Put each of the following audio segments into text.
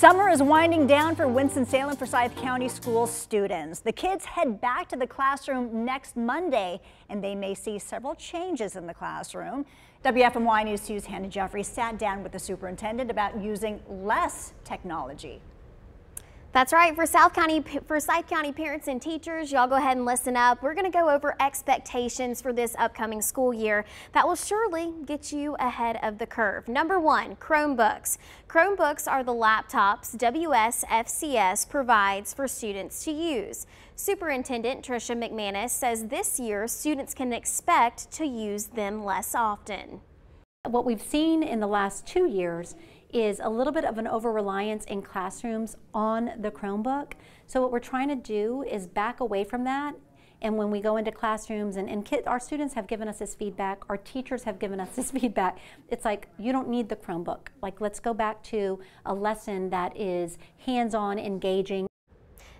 Summer is winding down for Winston-Salem Forsyth County School students. The kids head back to the classroom next Monday, and they may see several changes in the classroom. WFMY News 2's Hannah Jeffries sat down with the superintendent about using less technology. That's right. For Forsyth County parents and teachers, y'all go ahead and listen up. We're going to go over expectations for this upcoming school year that will surely get you ahead of the curve. Number 1, Chromebooks. Chromebooks are the laptops WSFCS provides for students to use. Superintendent Tricia McManus says this year students can expect to use them less often. What we've seen in the last 2 years is a little bit of an over-reliance in classrooms on the Chromebook. So what we're trying to do is back away from that. And when we go into classrooms, our students have given us this feedback, our teachers have given us this feedback, it's like, you don't need the Chromebook. Like, let's go back to a lesson that is hands-on, engaging.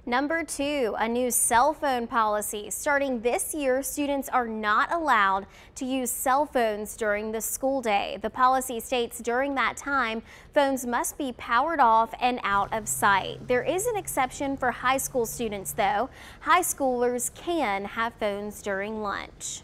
Number 2, a new cell phone policy. Starting this year, students are not allowed to use cell phones during the school day. The policy states during that time, phones must be powered off and out of sight. There is an exception for high school students, though. High schoolers can have phones during lunch.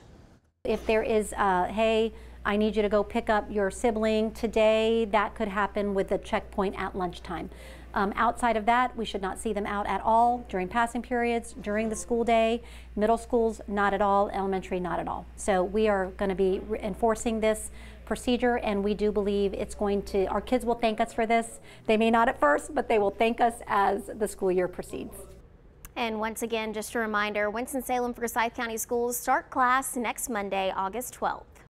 If there is, hey, I need you to go pick up your sibling today, that could happen with a checkpoint at lunchtime. Outside of that, we should not see them out at all during passing periods, during the school day. Middle schools, not at all. Elementary, not at all. So we are going to be enforcing this procedure, and we do believe it's going to, our kids will thank us for this. They may not at first, but they will thank us as the school year proceeds. And once again, just a reminder, Winston-Salem Forsyth County Schools start class next Monday, August 12th.